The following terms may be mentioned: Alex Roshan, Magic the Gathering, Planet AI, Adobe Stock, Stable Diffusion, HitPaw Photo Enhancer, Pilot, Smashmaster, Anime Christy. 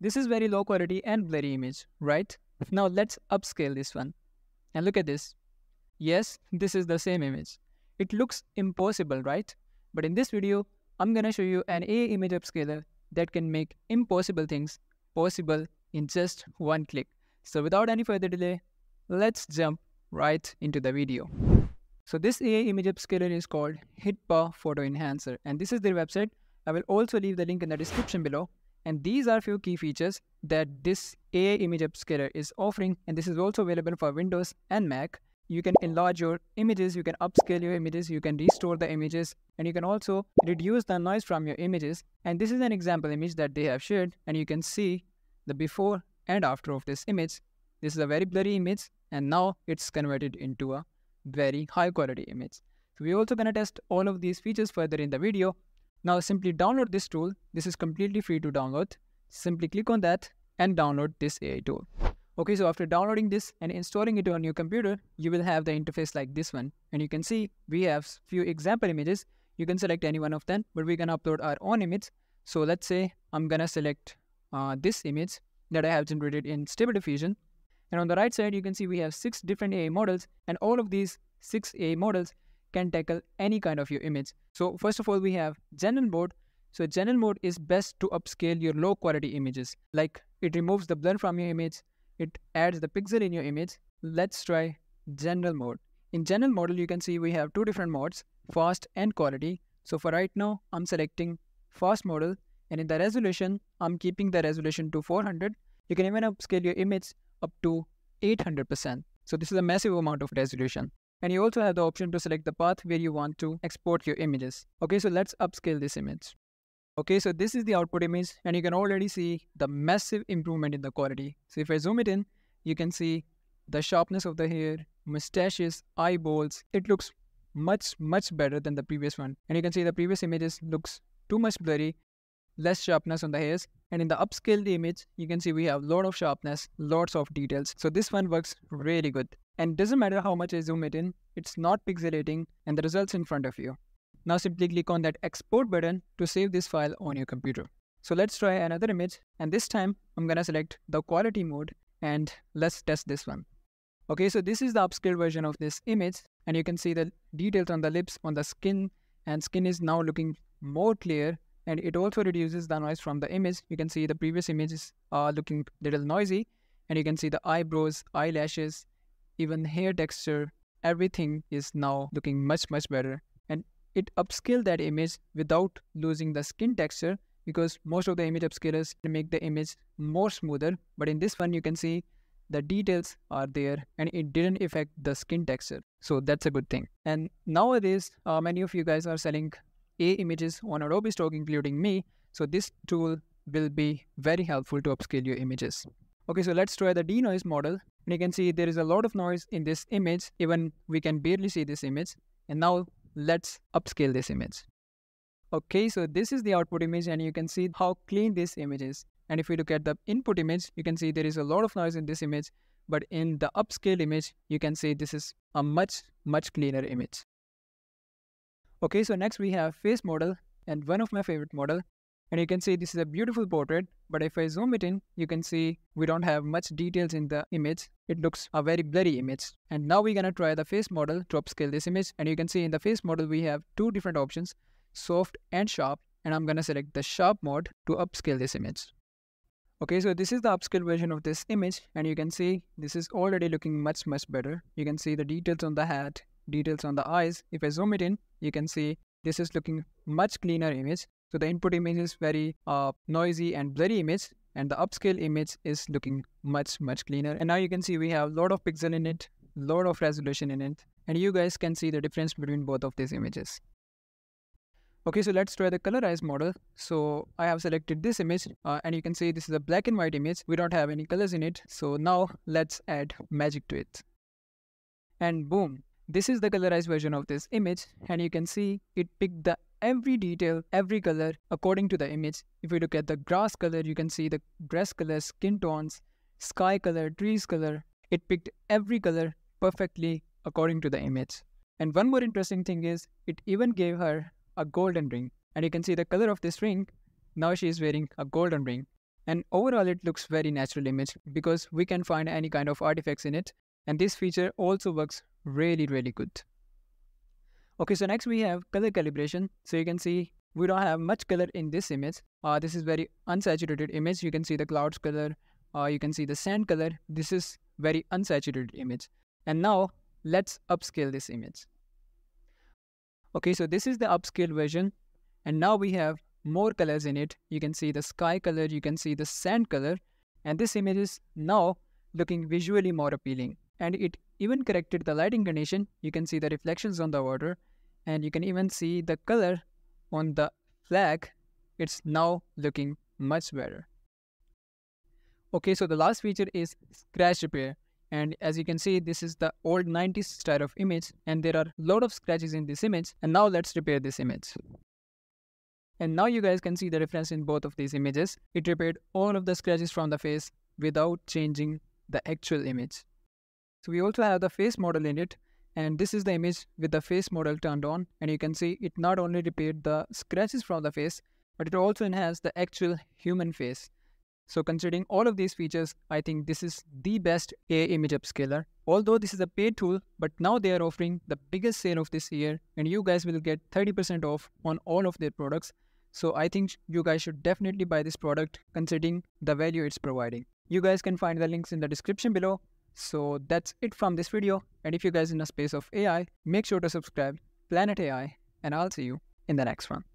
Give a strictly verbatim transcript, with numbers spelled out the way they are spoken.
This is very low quality and blurry image, right? Now let's upscale this one. And look at this. Yes, this is the same image. It looks impossible, right? But in this video, I'm gonna show you an A I image upscaler that can make impossible things possible in just one click. So without any further delay, let's jump right into the video. So this A I image upscaler is called HitPaw Photo Enhancer, and this is their website. I will also leave the link in the description below. And these are few key features that this A I image upscaler is offering, and this is also available for Windows and Mac. You can enlarge your images, you can upscale your images, you can restore the images, and you can also reduce the noise from your images. And this is an example image that they have shared, and you can see the before and after of this image. This is a very blurry image, and now it's converted into a very high quality image. So we're also gonna test all of these features further in the video. Now simply download this tool. This is completely free to download. Simply click on that and download this A I tool. Okay, so after downloading this and installing it on your computer, you will have the interface like this one. And you can see we have few example images. You can select any one of them, but we can upload our own image. So let's say I'm gonna select uh, this image that I have generated in Stable Diffusion. And on the right side, you can see we have six different A I models, and all of these six A I models can tackle any kind of your image. So first of all, we have general mode. So general mode is best to upscale your low quality images. Like it removes the blur from your image. It adds the pixel in your image. Let's try general mode. In general mode, you can see we have two different modes, fast and quality. So for right now, I'm selecting fast model, and in the resolution, I'm keeping the resolution to four hundred. You can even upscale your image up to eight hundred percent. So this is a massive amount of resolution. And you also have the option to select the path where you want to export your images. Okay, so let's upscale this image. Okay, so this is the output image, and you can already see the massive improvement in the quality. So if I zoom it in, you can see the sharpness of the hair, mustaches, eyeballs. It looks much, much better than the previous one. And you can see the previous images looks too much blurry, less sharpness on the hairs. And in the upscaled image, you can see we have a lot of sharpness, lots of details. So this one works really good. And doesn't matter how much I zoom it in, it's not pixelating and the results in front of you. Now simply click on that export button to save this file on your computer. So let's try another image, and this time I'm gonna select the quality mode and let's test this one. Okay, so this is the upscaled version of this image, and you can see the details on the lips, on the skin, and skin is now looking more clear, and it also reduces the noise from the image. You can see the previous images are looking little noisy, and you can see the eyebrows, eyelashes, even hair texture, everything is now looking much, much better. And it upscaled that image without losing the skin texture, because most of the image upscalers make the image more smoother. But in this one, you can see the details are there and it didn't affect the skin texture. So that's a good thing. And nowadays, uh, many of you guys are selling A I images on Adobe Stock, including me. So this tool will be very helpful to upscale your images. Okay, so let's try the denoise model. And you can see there is a lot of noise in this image. Even we can barely see this image. And now let's upscale this image. Okay, so this is the output image, and you can see how clean this image is. And if we look at the input image, you can see there is a lot of noise in this image, but in the upscale image, you can see this is a much, much cleaner image. Okay, so next we have face model, and one of my favorite model. And you can see this is a beautiful portrait, but if I zoom it in, you can see we don't have much details in the image. It looks a very blurry image. And now we're gonna try the face model to upscale this image. And you can see in the face model, we have two different options, soft and sharp. And I'm gonna select the sharp mode to upscale this image. Okay, so this is the upscale version of this image. And you can see this is already looking much, much better. You can see the details on the hat, details on the eyes. If I zoom it in, you can see this is looking much cleaner image. So the input image is very uh, noisy and blurry image, and the upscale image is looking much, much cleaner. And now you can see we have a lot of pixel in it, lot of resolution in it, and you guys can see the difference between both of these images. Okay, so let's try the colorize model. So I have selected this image, uh, and you can see this is a black and white image. We don't have any colors in it. So now let's add magic to it. And boom, this is the colorized version of this image, and you can see it picked the every detail, every color according to the image. If we look at the grass color, you can see the grass color, skin tones, sky color, trees color. It picked every color perfectly according to the image. And one more interesting thing is it even gave her a golden ring. And you can see the color of this ring. Now she is wearing a golden ring. And overall, it looks very natural image because we can find any kind of artifacts in it. And this feature also works really, really good. Okay, so next we have color calibration. So you can see we don't have much color in this image. Uh, this is very unsaturated image. You can see the clouds color. Uh, you can see the sand color. This is very unsaturated image. And now let's upscale this image. Okay, so this is the upscale version. And now we have more colors in it. You can see the sky color, you can see the sand color, and this image is now looking visually more appealing. And it even corrected the lighting condition. You can see the reflections on the water, and you can even see the color on the flag. It's now looking much better. Okay, so the last feature is scratch repair. And as you can see, this is the old nineties style of image, and there are a lot of scratches in this image. And now let's repair this image. And now you guys can see the difference in both of these images. It repaired all of the scratches from the face without changing the actual image. So we also have the face model in it. And this is the image with the face model turned on. And you can see it not only repaired the scratches from the face, but it also enhanced the actual human face. So considering all of these features, I think this is the best A I image upscaler. Although this is a paid tool, but now they are offering the biggest sale of this year, and you guys will get thirty percent off on all of their products. So I think you guys should definitely buy this product considering the value it's providing. You guys can find the links in the description below. So that's it from this video. And if you guys are in the space of A I, make sure to subscribe Planet A I, and I'll see you in the next one.